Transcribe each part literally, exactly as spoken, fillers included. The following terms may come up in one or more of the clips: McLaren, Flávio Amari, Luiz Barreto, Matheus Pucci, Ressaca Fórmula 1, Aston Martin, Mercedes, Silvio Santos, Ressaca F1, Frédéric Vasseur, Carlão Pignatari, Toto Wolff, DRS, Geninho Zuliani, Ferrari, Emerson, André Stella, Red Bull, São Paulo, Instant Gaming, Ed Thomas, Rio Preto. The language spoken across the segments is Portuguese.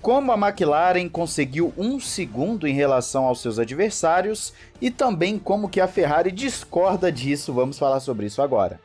como a McLaren conseguiu um segundo em relação aos seus adversários e também como que a Ferrari discorda disso. Vamos falar sobre isso agora.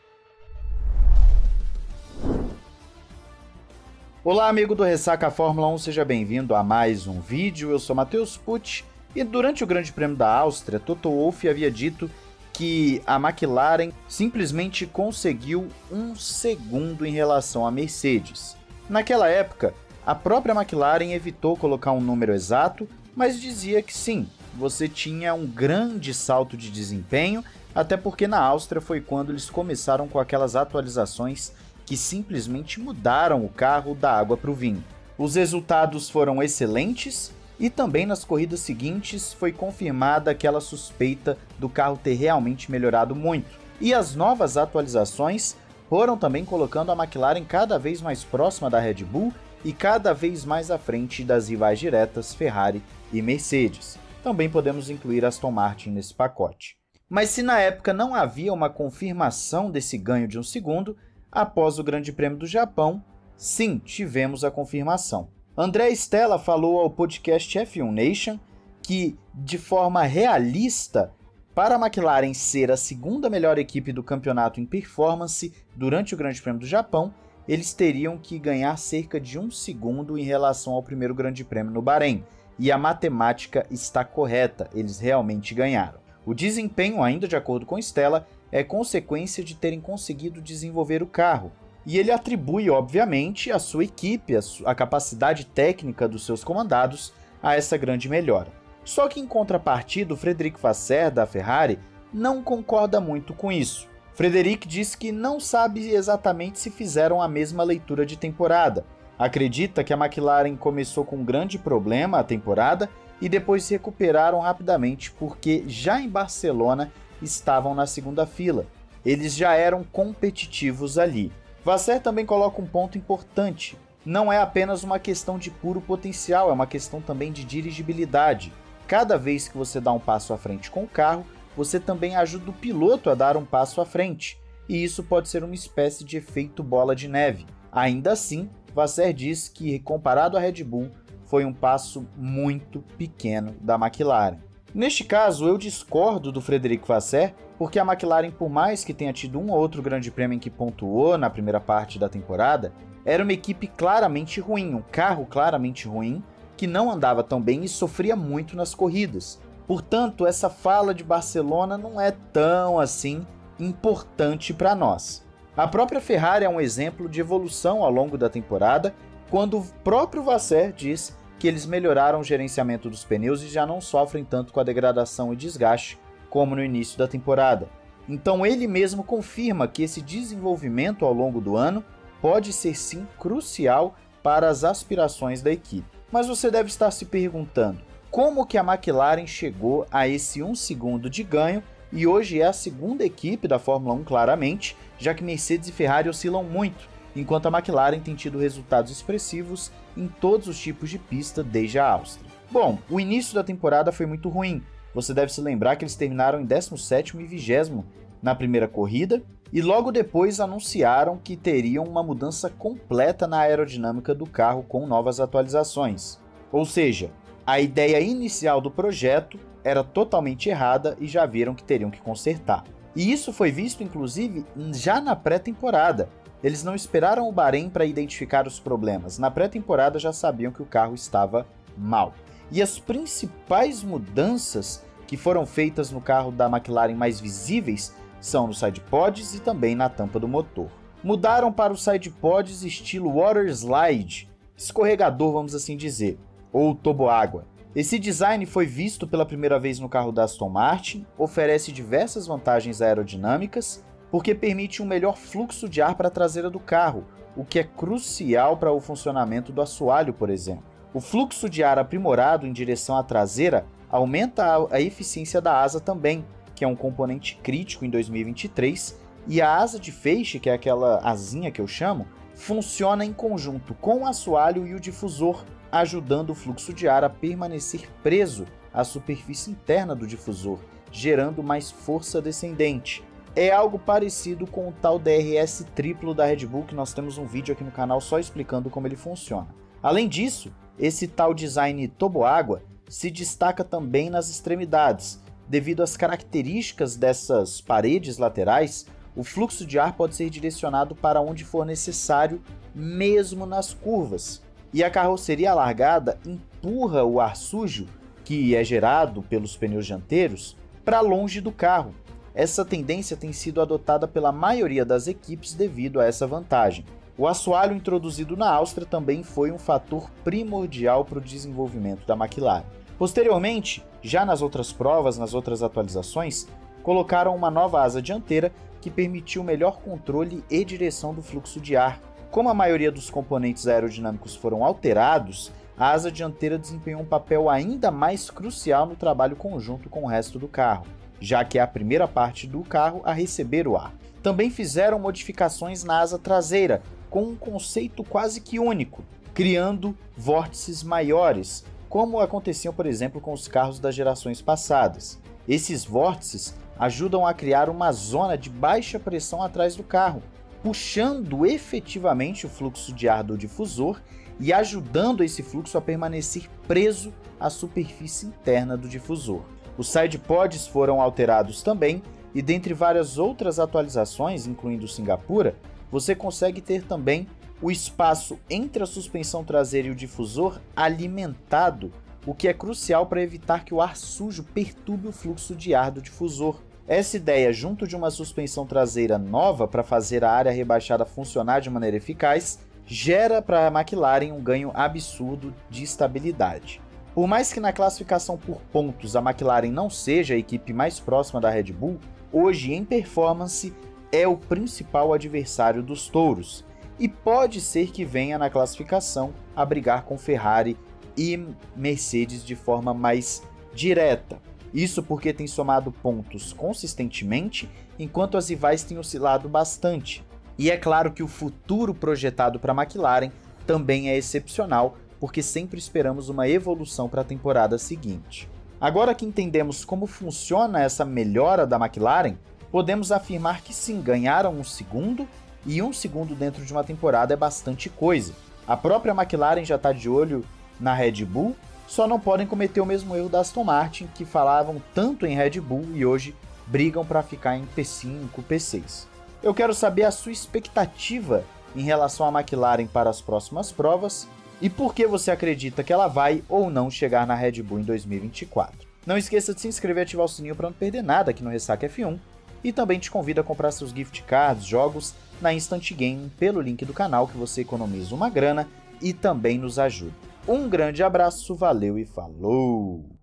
Olá amigo do Ressaca Fórmula um, seja bem-vindo a mais um vídeo. Eu sou Matheus Pucci e durante o Grande Prêmio da Áustria, Toto Wolff havia dito que a McLaren simplesmente conseguiu um segundo em relação à Mercedes. Naquela época, a própria McLaren evitou colocar um número exato, mas dizia que sim, você tinha um grande salto de desempenho, até porque na Áustria foi quando eles começaram com aquelas atualizações que simplesmente mudaram o carro da água para o vinho. Os resultados foram excelentes e também nas corridas seguintes foi confirmada aquela suspeita do carro ter realmente melhorado muito. E as novas atualizações foram também colocando a McLaren cada vez mais próxima da Red Bull e cada vez mais à frente das rivais diretas Ferrari e Mercedes. Também podemos incluir Aston Martin nesse pacote. Mas se na época não havia uma confirmação desse ganho de um segundo, após o Grande Prêmio do Japão, sim, tivemos a confirmação. André Stella falou ao podcast F um Nation que, de forma realista, para a McLaren ser a segunda melhor equipe do campeonato em performance durante o Grande Prêmio do Japão, eles teriam que ganhar cerca de um segundo em relação ao primeiro Grande Prêmio no Bahrein, e a matemática está correta, eles realmente ganharam. O desempenho, ainda de acordo com Stella, é consequência de terem conseguido desenvolver o carro, e ele atribui, obviamente, a sua equipe, a, sua, a capacidade técnica dos seus comandados a essa grande melhora. Só que em contrapartida, o Frédéric Vasseur, da Ferrari, não concorda muito com isso. Frédéric diz que não sabe exatamente se fizeram a mesma leitura de temporada. Acredita que a McLaren começou com um grande problema a temporada e depois se recuperaram rapidamente porque já em Barcelona estavam na segunda fila. Eles já eram competitivos ali. Vasseur também coloca um ponto importante. Não é apenas uma questão de puro potencial, é uma questão também de dirigibilidade. Cada vez que você dá um passo à frente com o carro, você também ajuda o piloto a dar um passo à frente, e isso pode ser uma espécie de efeito bola de neve. Ainda assim, Vasseur diz que, comparado à Red Bull, foi um passo muito pequeno da McLaren. Neste caso, eu discordo do Frédéric Vasseur, porque a McLaren, por mais que tenha tido um ou outro grande prêmio em que pontuou na primeira parte da temporada, era uma equipe claramente ruim, um carro claramente ruim, que não andava tão bem e sofria muito nas corridas. Portanto, essa fala de Barcelona não é tão assim importante para nós. A própria Ferrari é um exemplo de evolução ao longo da temporada, quando o próprio Vasseur diz que eles melhoraram o gerenciamento dos pneus e já não sofrem tanto com a degradação e desgaste como no início da temporada. Então ele mesmo confirma que esse desenvolvimento ao longo do ano pode ser sim crucial para as aspirações da equipe. Mas você deve estar se perguntando, como que a McLaren chegou a esse um segundo de ganho e hoje é a segunda equipe da Fórmula um claramente, já que Mercedes e Ferrari oscilam muito, enquanto a McLaren tem tido resultados expressivos em todos os tipos de pista desde a Áustria. Bom, o início da temporada foi muito ruim, você deve se lembrar que eles terminaram em décimo sétimo e vigésimo na primeira corrida, e logo depois anunciaram que teriam uma mudança completa na aerodinâmica do carro com novas atualizações, ou seja, a ideia inicial do projeto era totalmente errada e já viram que teriam que consertar. E isso foi visto, inclusive, já na pré-temporada. Eles não esperaram o Bahrein para identificar os problemas. Na pré-temporada já sabiam que o carro estava mal. E as principais mudanças que foram feitas no carro da McLaren mais visíveis são nos sidepods e também na tampa do motor. Mudaram para os sidepods estilo water slide, escorregador, vamos assim dizer, ou toboágua. Esse design foi visto pela primeira vez no carro da Aston Martin, oferece diversas vantagens aerodinâmicas, porque permite um melhor fluxo de ar para a traseira do carro, o que é crucial para o funcionamento do assoalho, por exemplo. O fluxo de ar aprimorado em direção à traseira aumenta a eficiência da asa também, que é um componente crítico em dois mil e vinte e três, e a asa de feixe, que é aquela asinha que eu chamo, funciona em conjunto com o assoalho e o difusor, ajudando o fluxo de ar a permanecer preso à superfície interna do difusor, gerando mais força descendente. É algo parecido com o tal D R S triplo da Red Bull, que nós temos um vídeo aqui no canal só explicando como ele funciona. Além disso, Esse tal design toboágua se destaca também nas extremidades. Devido às características dessas paredes laterais, o fluxo de ar pode ser direcionado para onde for necessário, mesmo nas curvas. E a carroceria alargada empurra o ar sujo, que é gerado pelos pneus dianteiros, para longe do carro. Essa tendência tem sido adotada pela maioria das equipes devido a essa vantagem. O assoalho introduzido na Áustria também foi um fator primordial para o desenvolvimento da McLaren. Posteriormente, já nas outras provas, nas outras atualizações, colocaram uma nova asa dianteira que permitiu melhor controle e direção do fluxo de ar. Como a maioria dos componentes aerodinâmicos foram alterados, a asa dianteira desempenhou um papel ainda mais crucial no trabalho conjunto com o resto do carro, já que é a primeira parte do carro a receber o ar. Também fizeram modificações na asa traseira, com um conceito quase que único, criando vórtices maiores, como aconteciam, por exemplo, com os carros das gerações passadas. Esses vórtices ajudam a criar uma zona de baixa pressão atrás do carro, puxando efetivamente o fluxo de ar do difusor e ajudando esse fluxo a permanecer preso à superfície interna do difusor. Os side pods foram alterados também, e dentre várias outras atualizações, incluindo Singapura, você consegue ter também o espaço entre a suspensão traseira e o difusor alimentado, o que é crucial para evitar que o ar sujo perturbe o fluxo de ar do difusor. Essa ideia, junto de uma suspensão traseira nova para fazer a área rebaixada funcionar de maneira eficaz, gera para a McLaren um ganho absurdo de estabilidade. Por mais que na classificação por pontos a McLaren não seja a equipe mais próxima da Red Bull, hoje em performance é o principal adversário dos touros, e pode ser que venha na classificação a brigar com Ferrari e Mercedes de forma mais direta. Isso porque tem somado pontos consistentemente, enquanto as rivais têm oscilado bastante. E é claro que o futuro projetado para a McLaren também é excepcional, porque sempre esperamos uma evolução para a temporada seguinte. Agora que entendemos como funciona essa melhora da McLaren, podemos afirmar que sim, ganharam um segundo, e um segundo dentro de uma temporada é bastante coisa. A própria McLaren já está de olho na Red Bull, só não podem cometer o mesmo erro da Aston Martin, que falavam tanto em Red Bull e hoje brigam para ficar em P cinco, P seis. Eu quero saber a sua expectativa em relação à McLaren para as próximas provas e por que você acredita que ela vai ou não chegar na Red Bull em dois mil e vinte e quatro. Não esqueça de se inscrever e ativar o sininho para não perder nada aqui no Ressaca F um, e também te convido a comprar seus gift cards, jogos na Instant Game pelo link do canal, que você economiza uma grana e também nos ajuda. Um grande abraço, valeu e falou!